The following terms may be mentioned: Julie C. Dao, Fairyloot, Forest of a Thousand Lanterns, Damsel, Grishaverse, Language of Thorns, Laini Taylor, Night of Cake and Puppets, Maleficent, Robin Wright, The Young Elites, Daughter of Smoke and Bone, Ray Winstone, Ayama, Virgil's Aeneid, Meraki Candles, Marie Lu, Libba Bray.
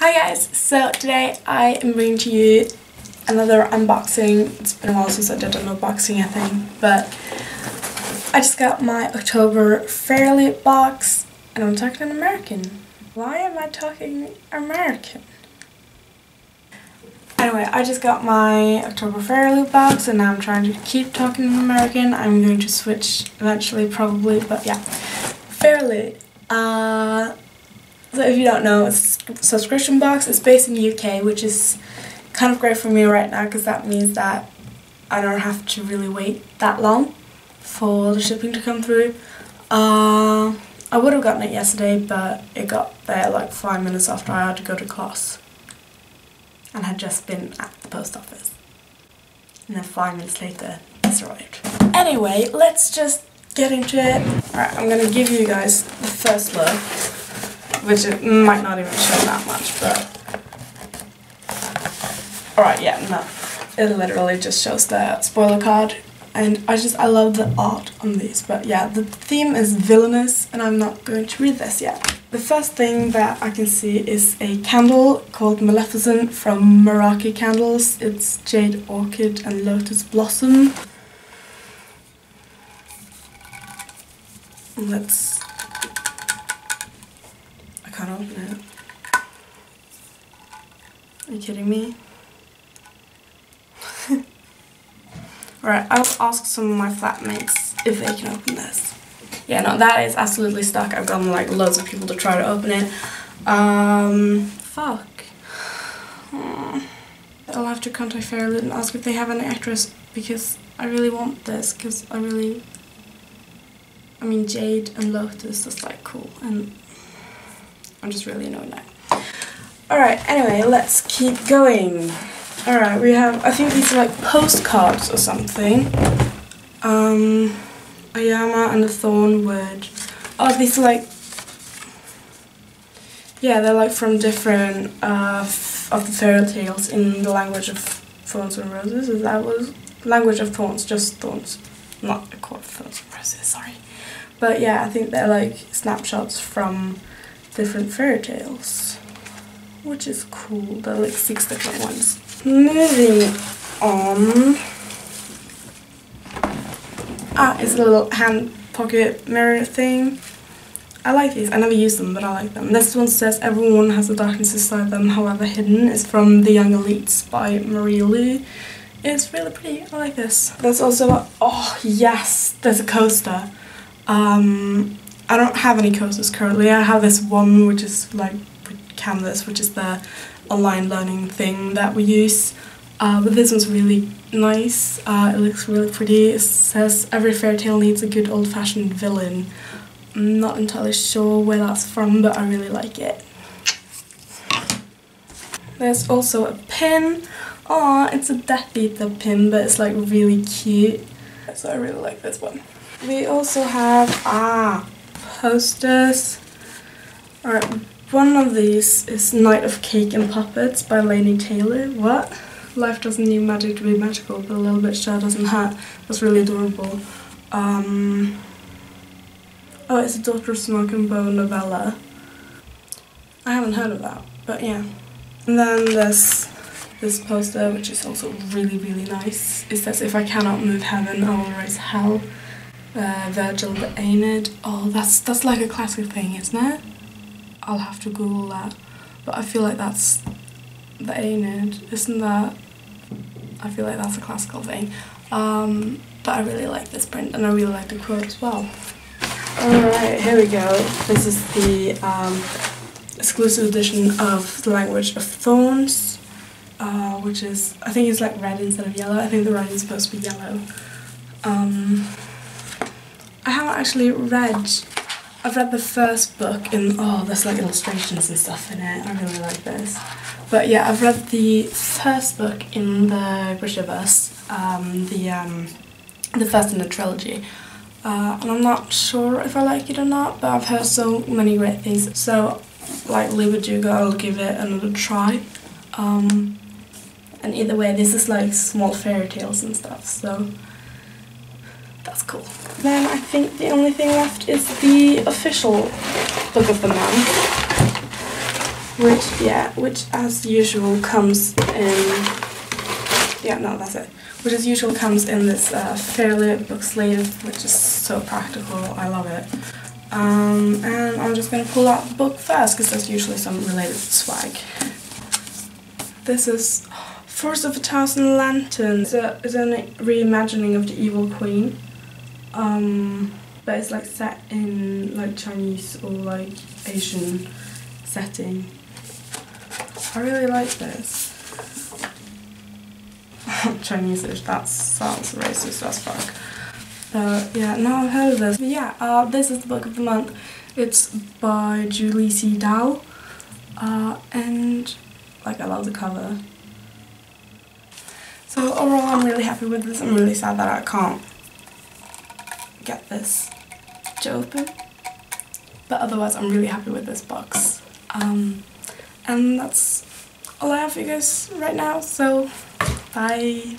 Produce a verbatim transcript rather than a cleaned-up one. Hi guys, so today I am bringing to you another unboxing. It's been a while since I did an unboxing, I think, but I just got my October Fairyloot box and I'm talking American. Why am I talking American? Anyway, I just got my October Fairyloot box and now I'm trying to keep talking American. I'm going to switch eventually probably, but yeah. Fairyloot. Uh... So if you don't know, it's a subscription box. It's based in the U K, which is kind of great for me right now because that means that I don't have to really wait that long for the shipping to come through. Uh, I would have gotten it yesterday, but it got there like five minutes after I had to go to class and had just been at the post office. And then five minutes later, it's arrived. Anyway, let's just get into it. Alright, I'm going to give you guys the first look, which it might not even show that much, but... Alright, yeah, no. It literally just shows the spoiler card, and I just, I love the art on these, but yeah, the theme is villainous, and I'm not going to read this yet. The first thing that I can see is a candle called Maleficent from Meraki Candles. It's Jade Orchid and Lotus Blossom. Let's... I can't open it. Are you kidding me? Alright, I'll ask some of my flatmates if they can open this. Yeah, no, that is absolutely stuck. I've gotten like loads of people to try to open it. Um, fuck. Mm. I'll have to contact Fairyloot and ask if they have an actress because I really want this because I really... I mean, Jade and Lotus is like cool and... I'm just really annoyed now. Alright, anyway, let's keep going. Alright, we have, I think these are like postcards or something. Um, Ayama and the Thornwood. Oh, these are like, yeah, they're like from different uh, f of the fairy tales in the Language of Thorns and Roses. Is that what? Language of Thorns, just Thorns. Not the Court of Thorns and Roses, sorry. But yeah, I think they're like snapshots from different fairy tales, which is cool. There are like six different ones. Moving on. Ah, it's a little hand pocket mirror thing. I like these. I never use them, but I like them. This one says, "Everyone has a darkness inside them, however hidden." It's from The Young Elites by Marie Lu. It's really pretty. I like this. There's also a, oh yes, there's a coaster. Um. I don't have any courses currently. I have this one which is like Canvas, which is the online learning thing that we use. Uh, but this one's really nice. Uh, it looks really pretty. It says every fairy tale needs a good old-fashioned villain. I'm not entirely sure where that's from, but I really like it. There's also a pin. Aw, it's a Death Eater pin, but it's like really cute. So I really like this one. We also have ah. posters. Alright, one of these is Night of Cake and Puppets by Laini Taylor. What? Life doesn't need magic to be magical, but a little bit sure doesn't hurt. That's really adorable. Um, oh, it's a Daughter of Smoke and Bone novella. I haven't heard of that, but yeah. And then there's this poster, which is also really, really nice. It says, "If I cannot move heaven, I will raise hell." Uh, Virgil's Aeneid. Oh, that's that's like a classic thing, isn't it? I'll have to Google that. But I feel like that's the Aeneid, isn't that? I feel like that's a classical thing. Um, but I really like this print and I really like the quote as well. Alright, here we go. This is the um, exclusive edition of The Language of Thorns, uh, which is, I think it's like red instead of yellow. I think the writing's supposed to be yellow. Um... I haven't actually read, I've read the first book and oh there's like illustrations and stuff in it, I really like this. But yeah, I've read the first book in the Grishaverse, um, the um, the first in the trilogy. Uh, and I'm not sure if I like it or not, but I've heard so many great things. So, like Libba Bray, I'll give it another try. Um, and either way, this is like small fairy tales and stuff, so... that's cool. Then I think the only thing left is the official book of the month. which, yeah, which as usual comes in, yeah, no, that's it, which as usual comes in this uh, Fairyloot book sleeve, which is so practical, I love it. Um, and I'm just going to pull out the book first, because there's usually some related swag. This is Forest of a Thousand Lanterns. It's, a, it's a reimagining of the Evil Queen, um, but it's like set in like Chinese or like Asian setting. I really like this. Chinese-ish, that sounds racist as fuck. But yeah, now I've heard of this. But yeah, uh, this is the book of the month. It's by Julie C. Dao. Uh, and, like, I love the cover. So overall, I'm really happy with this. I'm really sad that I can't get this to open. But otherwise, I'm really happy with this box. Um, and that's all I have for you guys right now, so bye.